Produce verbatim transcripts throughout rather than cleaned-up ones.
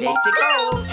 Need to go.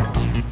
Oh!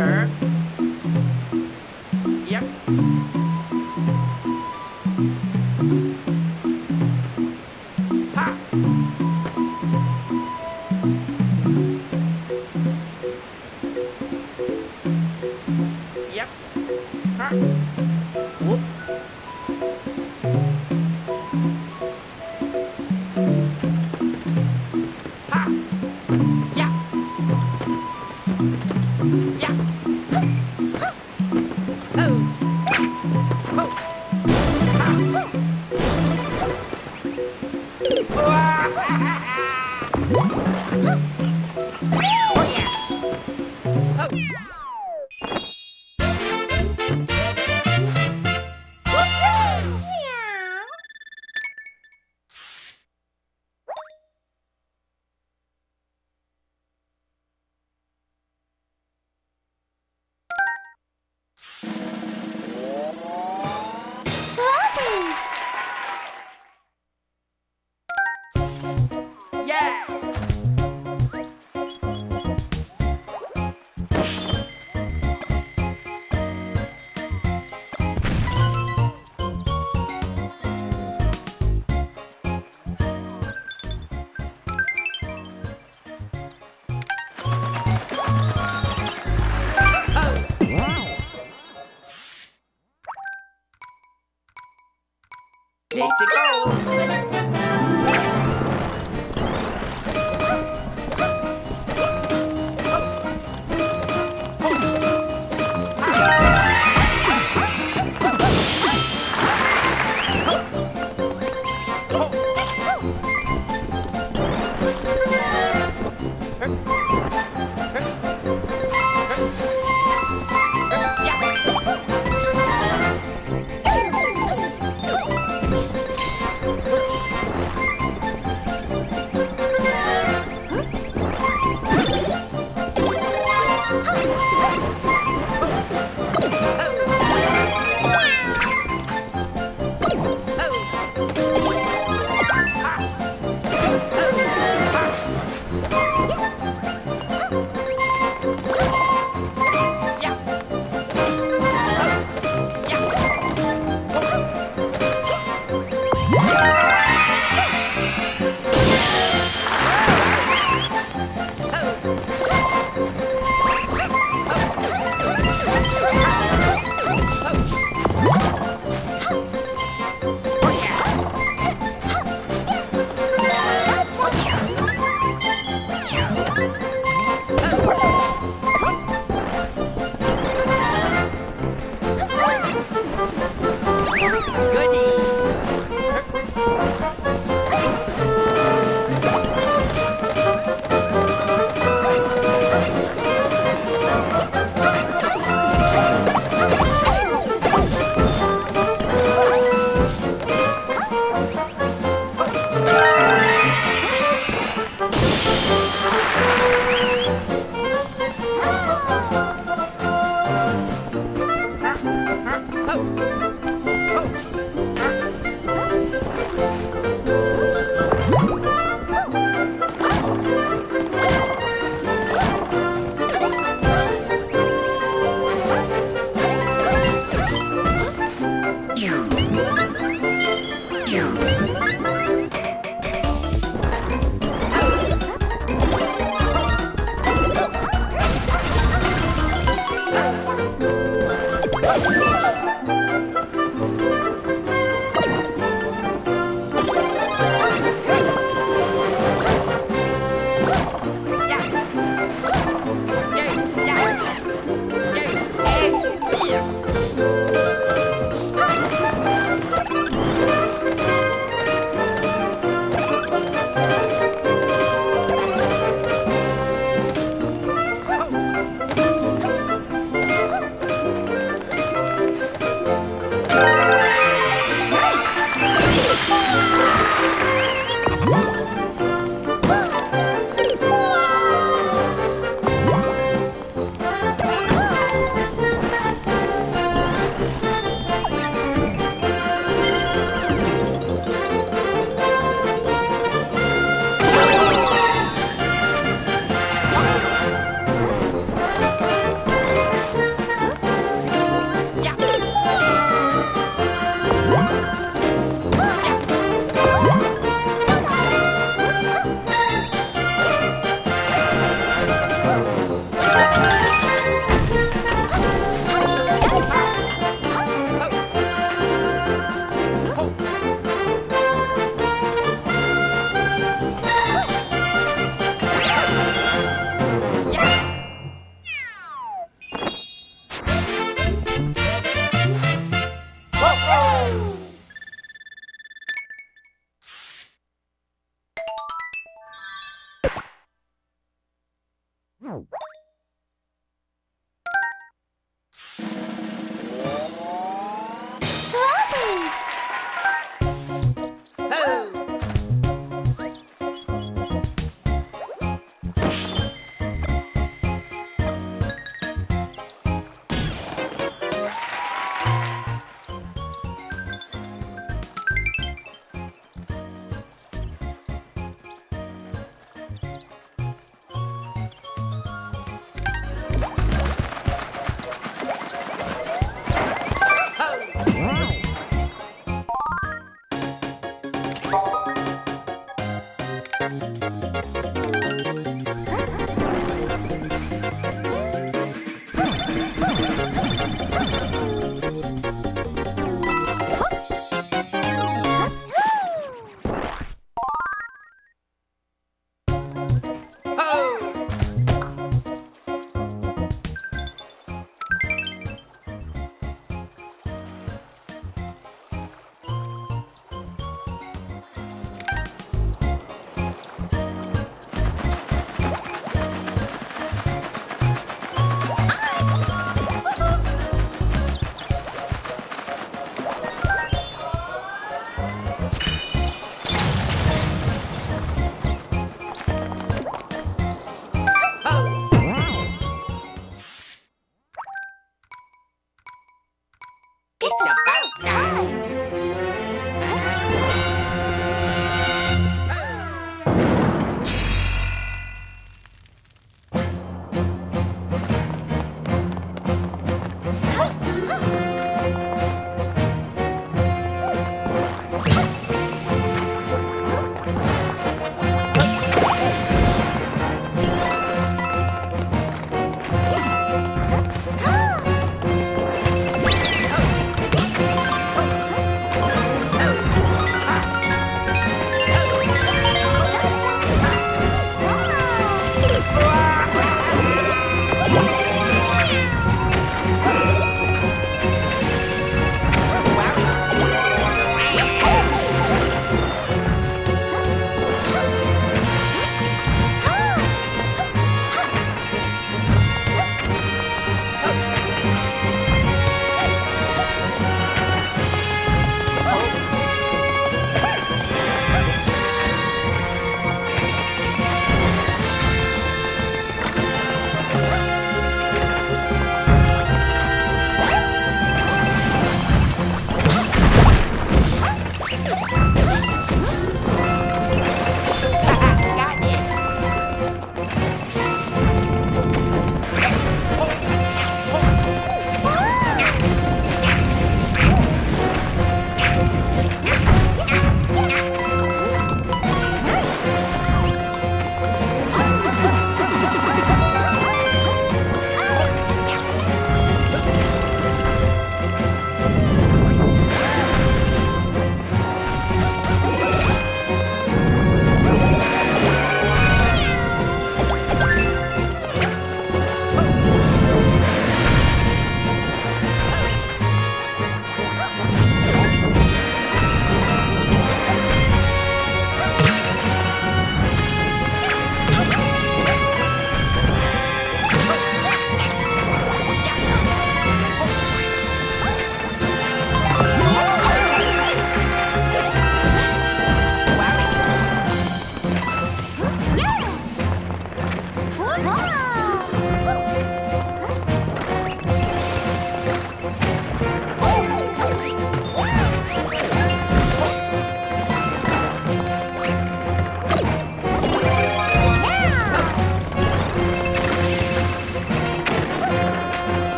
curve. Yep. Ha! Yep. Ha! Whoop. Need to go!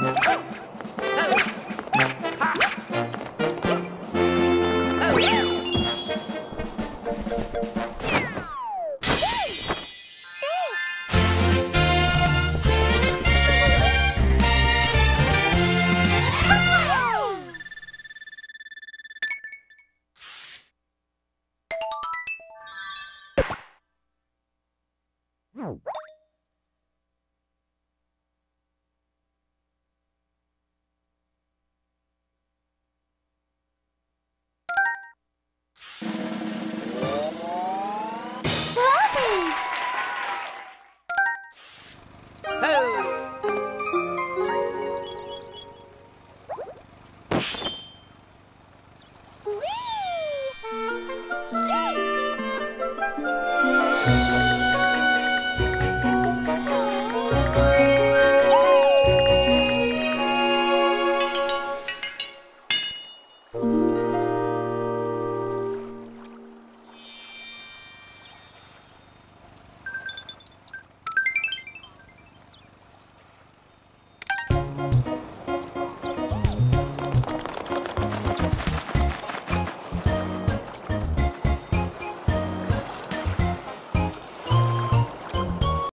Wee! Yay!